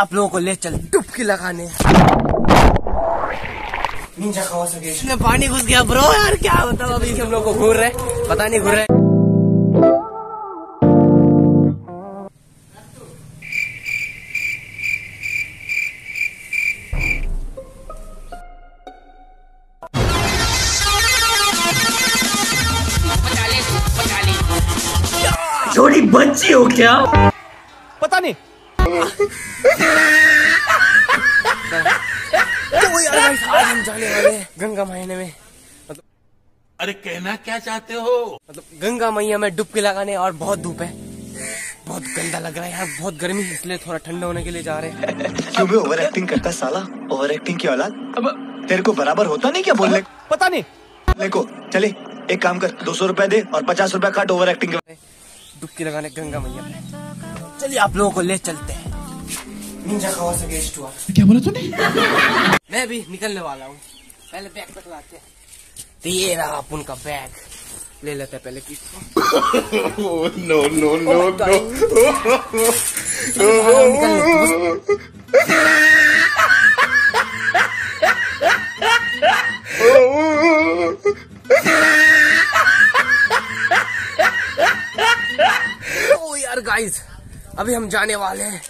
आप लोगों को ले चल डुबकी लगाने। इसमें पानी घुस गया ब्रो यार, क्या बताओ। अभी हम लोग को घूर रहे, पता नहीं घूर रहे। छोटी बच्ची हो क्या, पता नहीं। तो यार आज हम जाने वाले हैं गंगा महीने में, मतलब अरे कहना क्या चाहते हो, मतलब गंगा मैया में डुबकी लगाने। और बहुत धूप है, बहुत गंदा लग रहा है यार, बहुत गर्मी है, इसलिए थोड़ा ठंडा होने के लिए जा रहे हैं। क्यों भी ओवर एक्टिंग करता साला, ओवर एक्टिंग की औलाद। अब तेरे को बराबर होता नहीं क्या बोलने, पता नहीं। देखो चले एक काम कर, 200 रुपए दे और 50 रुपए काट ओवर एक्टिंग के। डुबकी लगाने गंगा मैया में, चलिए आप लोगों को ले चलते हैं। निंजा का वैसा गेस्ट हुआ, क्या बोला तूने? मैं भी निकलने वाला हूँ, पहले बैग पकड़ाते हैं। तो ये रहा अपन का बैग, ले लेते हैं पहले किसको। No no no no. Guys अभी हम जाने वाले हैं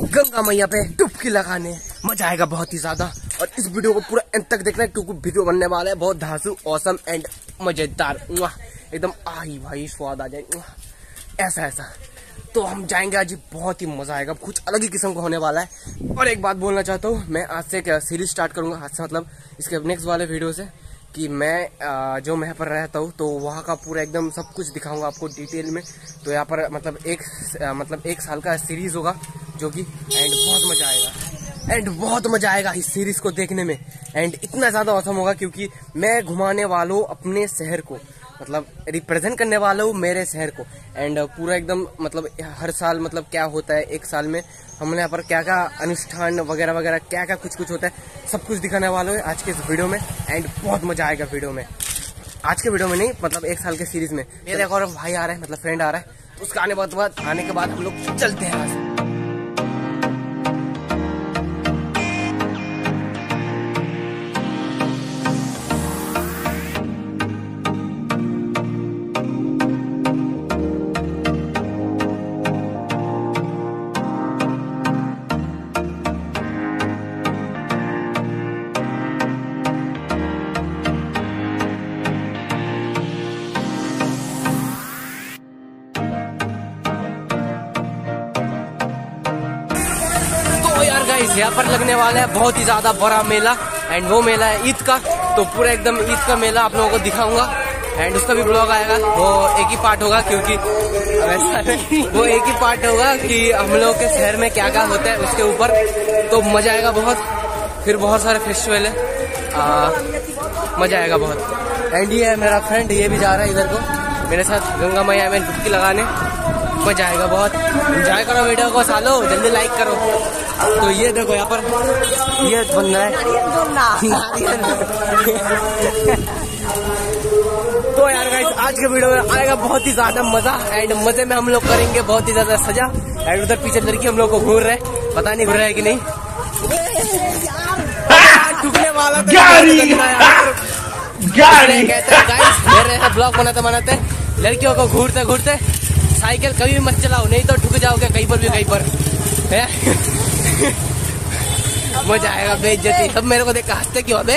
गंगा मैया पे डुबकी लगाने, मजा आएगा बहुत ही ज्यादा। और इस वीडियो को पूरा एंड तक देखना है क्योंकि वीडियो बनने वाला है बहुत धांसू, औसम एंड मजेदार, एकदम आई भाई स्वाद आ जाए ऐसा ऐसा। तो हम जाएंगे आज, बहुत ही मजा आएगा, कुछ अलग ही किस्म का होने वाला है। और एक बात बोलना चाहता हूँ, मैं आज से एक सीरीज स्टार्ट करूंगा, आज से मतलब इसके नेक्स्ट वाले वीडियो से, कि मैं जो यहाँ पर रहता हूँ तो वहाँ का पूरा एकदम सब कुछ दिखाऊंगा आपको डिटेल में। तो यहाँ पर मतलब एक साल का सीरीज होगा जो कि एंड बहुत मजा आएगा इस सीरीज को देखने में। एंड इतना ज़्यादा औसम होगा क्योंकि मैं घुमाने वाला हूँ अपने शहर को, मतलब रिप्रेजेंट करने वाला हूँ मेरे शहर को। एंड पूरा एकदम मतलब हर साल मतलब क्या होता है, एक साल में हमने यहाँ पर क्या क्या अनुष्ठान वगैरह वगैरह क्या क्या कुछ कुछ होता है, सब कुछ दिखाने वाला है आज के इस वीडियो में। एंड बहुत मजा आएगा वीडियो में, आज के वीडियो में नहीं, मतलब एक साल के सीरीज में। मेरे एक और भाई आ रहे हैं, मतलब फ्रेंड आ रहा है, उसका आने के बाद हम लोग चलते हैं। यहाँ पर लगने वाला है बहुत ही ज्यादा बड़ा मेला, एंड वो मेला है ईद का, तो पूरा एकदम ईद का मेला आप लोगों को दिखाऊंगा। एंड उसका भी ब्लॉग आएगा, वो एक ही पार्ट होगा क्योंकि वैसा नहीं, वो एक ही पार्ट होगा कि हम लोगों के शहर में क्या क्या होता है उसके ऊपर। तो मजा आएगा बहुत, फिर बहुत सारे फेस्टिवल है, मजा आएगा बहुत। एंड ये है मेरा फ्रेंड, ये भी जा रहा है इधर को मेरे साथ गंगा मैया में डुबकी लगाने, मजा आएगा बहुत। एंजॉय करो वीडियो को सालो, जल्दी लाइक करो। तो ये देखो यहाँ पर ये बन रहा है। तो यार गाइस आज के वीडियो में आएगा बहुत ही ज्यादा मजा, एंड मजे में हम लोग करेंगे बहुत ही ज्यादा सजा। एंड उधर पीछे लड़की हम लोग को घूर रहे, पता नहीं घूर रहा है कि नहीं, टूटने वाला गाइस। ब्लॉग बनाते लड़कियों को घूरते घूरते, साइकिल कभी भी मत चलाओ नहीं तो ठुक जाओगे कहीं पर भी, कहीं पर है। मजा आएगा बेइज्जती, सब मेरे को देख हंसते क्यों अबे।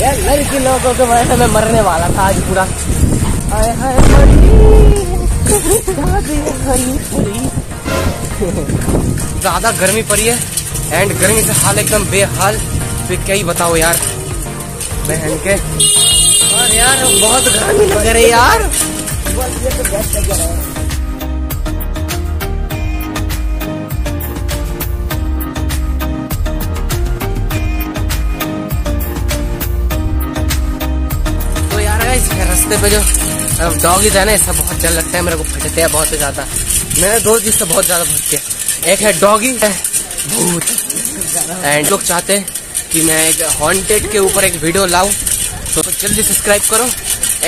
यार लड़की लोगों के वजह से मैं मरने वाला था आज पूरा। हाय हाय ज्यादा गर्मी पड़ी है, एंड गर्मी से हाल एकदम बेहाल, फिर क्या ही बताओ यार बहन के। और यार बहुत गर्मी लग रही है यार। तो यार इस रास्ते पे जो डॉगीज है ना, इससे बहुत डर लगता है मेरे को, फटते हैं बहुत ज्यादा। मेरे दोस्त इससे बहुत ज्यादा फटते हैं, एक है डॉगी भूत। एंड लोग चाहते हैं कि मैं एक हॉन्टेड के ऊपर एक वीडियो लाऊं, तो जल्दी सब्सक्राइब करो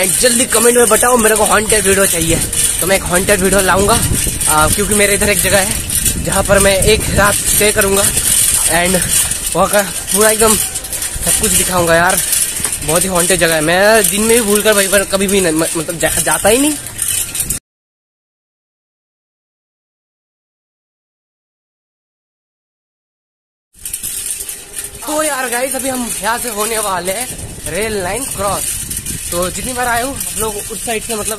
एंड जल्दी कमेंट में बताओ मेरे को हॉन्टेड वीडियो चाहिए, तो मैं एक हॉन्टेड वीडियो लाऊंगा क्योंकि मेरे इधर एक जगह है जहाँ पर मैं एक रात स्टे करूँगा एंड वहाँ का पूरा एकदम सब कुछ दिखाऊंगा। यार बहुत ही हॉन्टेड जगह है, मैं दिन में भी भूल कर वहीं पर कभी भी नहीं, मतलब जाता ही नहीं। तो यार गाइस अभी हम यहाँ से होने वाले हैं रेल लाइन क्रॉस। तो जितनी बार आए हो आप लोग उस साइड से, मतलब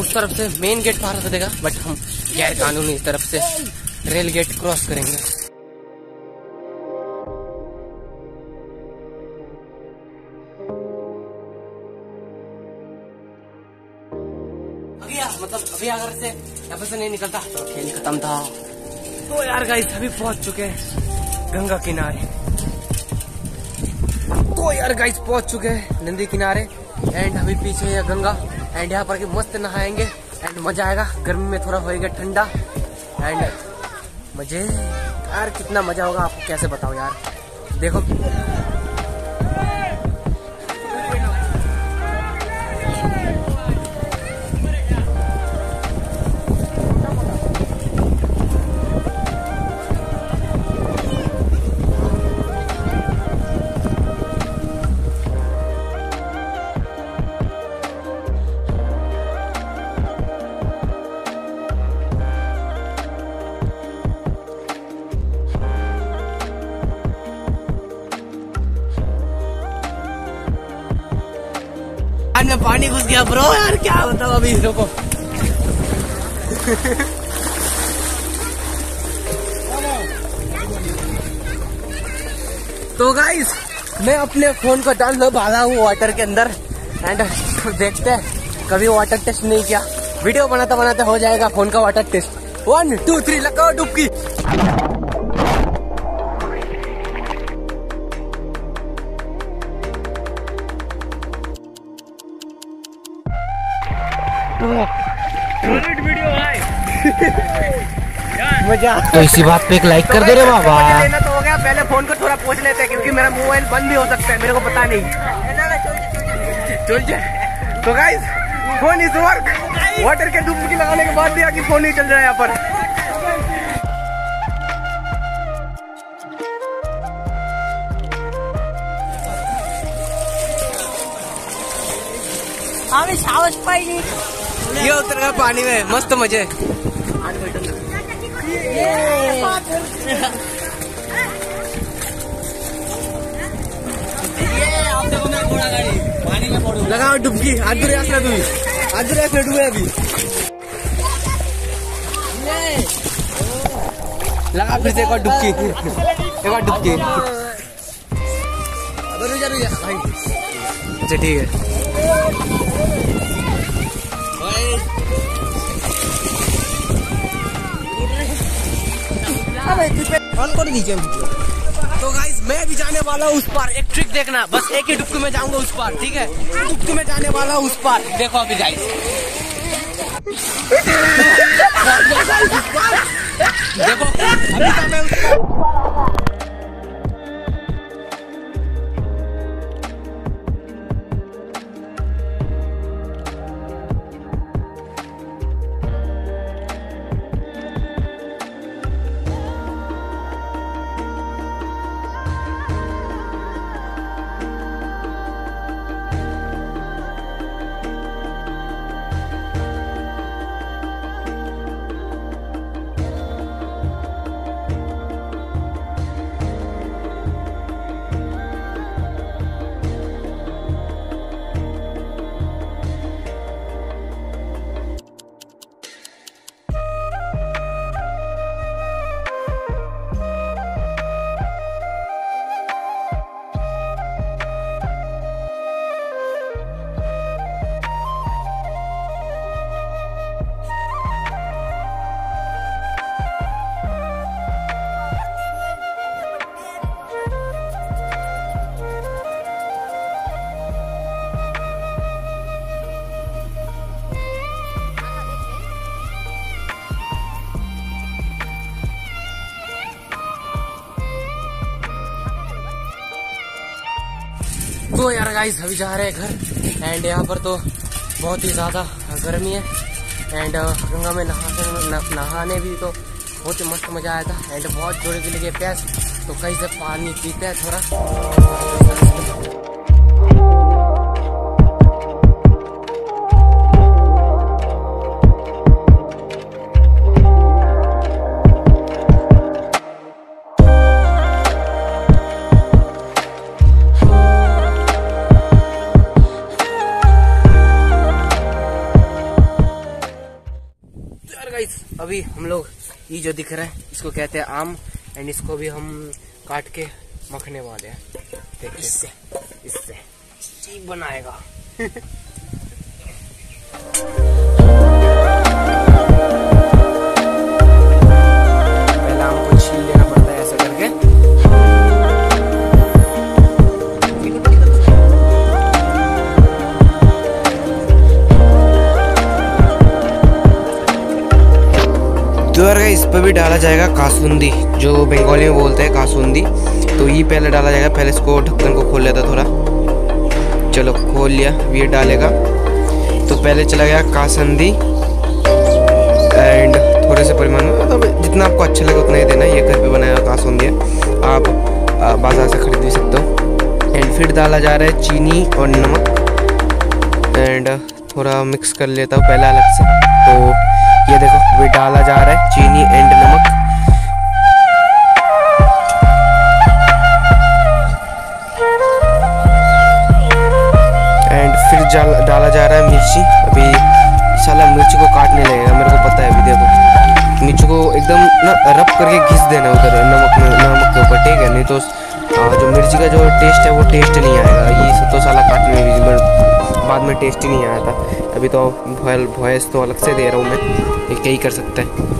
उस तरफ से मेन गेट पार कर देगा, बट हम गैर कानूनी इस तरफ से रेल गेट क्रॉस करेंगे। अभी मतलब अभी अगर से यहाँ से नहीं निकलता तो खेल खत्म था। तो यार गाइस अभी पहुंच चुके हैं गंगा किनारे। तो यार गाइस पहुंच चुके हैं नदी किनारे एंड अभी पीछे है गंगा एंड यहाँ पर के मस्त नहाएंगे एंड मजा आएगा। गर्मी में थोड़ा होएगा ठंडा एंड मजे, यार कितना मजा होगा आपको कैसे बताओ यार। देखो में पानी घुस गया ब्रो, यार क्या बताऊं अभी इस लोगों को। तो गाइस मैं अपने फोन को डाल दो भागा हूँ वाटर के अंदर एंड देखते हैं, कभी वाटर टेस्ट नहीं किया। वीडियो बनाते बनाते हो जाएगा फोन का वाटर टेस्ट। 1 2 3 लगाओ डुबकी। वीडियो मजा। तो इसी बात पे एक लाइक कर दे रे बाबा। लेना तो हो गया, पहले फोन को थोड़ा पोंछ लेते हैं क्योंकि मेरा मोबाइल बंद भी हो सकता है, मेरे को पता नहीं। चल जाए तो गाइस फोन इस वर्क वाटर के डुबकी लगाने के बाद दिया कि फोन नहीं चल रहा है यहाँ पर। ये उतर गया पानी में मस्त मजे। लगाओ डुबकी, आधुरी आसना डूबी, आधुरी आसना डूबे अभी। लगा फिर से एक बार डुबकी, एक बार डुबकी। अच्छा ठीक है। तो गाइस मैं भी जाने वाला हूँ उस पार, एक ट्रिक देखना, बस एक ही डुबकी में जाऊंगा उस पार, ठीक है। डुबकी में जाने वाला हूँ उस पार, देखो अभी गाइस। देखो अभी तक मैं उस पार। तो यार गाइस अभी जा रहे हैं घर एंड यहाँ पर तो बहुत ही ज़्यादा गर्मी है एंड गंगा में नहाने भी तो बहुत ही मस्त मज़ा आया था एंड बहुत जोड़े के लिए प्यास तो कहीं से पानी पीते हैं थोड़ा। अभी हम लोग ये जो दिख रहा है इसको कहते हैं आम एंड इसको भी हम काट के मखने वाले हैं। देखिए इससे चीज बनाएगा। इस पर भी डाला जाएगा कासुंदी, जो बंगाली में बोलते हैं कासुंदी, तो ये पहले डाला जाएगा। पहले इसको ढक्कन को खोल लेता थोड़ा, चलो खोल लिया। ये डालेगा तो पहले चला गया कासुंदी एंड थोड़े से परिमाण में, मतलब जितना आपको अच्छा लगे उतना ही देना। ये घर पे बनाया कासुंदी है, आप बाजार से खरीद भी सकते हो। एंड फिर डाला जा रहा है चीनी और नमक एंड थोड़ा मिक्स कर लेता हूँ पहले अलग से। तो ये देखो वे डाला जा रहा है चीनी एंड नमक एंड फिर डाला जा रहा है मिर्ची। अभी साला मिर्ची को काटने लगेगा, मेरे को पता है। अभी देखो मिर्ची को एकदम ना रब करके घिस देना उधर नमक के ऊपर, ठीक है? नहीं तो जो मिर्ची का जो टेस्ट है वो टेस्ट नहीं आएगा। ये तो साला काटने बाद में टेस्ट ही नहीं आया था। अभी तो वॉइस तो अलग से दे रहा हूँ मैं, ये क्या ही कर सकता है।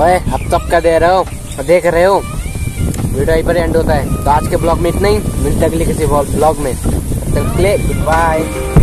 ओए अब तब का दे रहे हो, देख रहे हो, वीडियो यहीं पर एंड होता है। तो आज के ब्लॉग में इतना ही, मिलते अगले किसी ब्लॉग में, तब तक के लिए गुड बाय।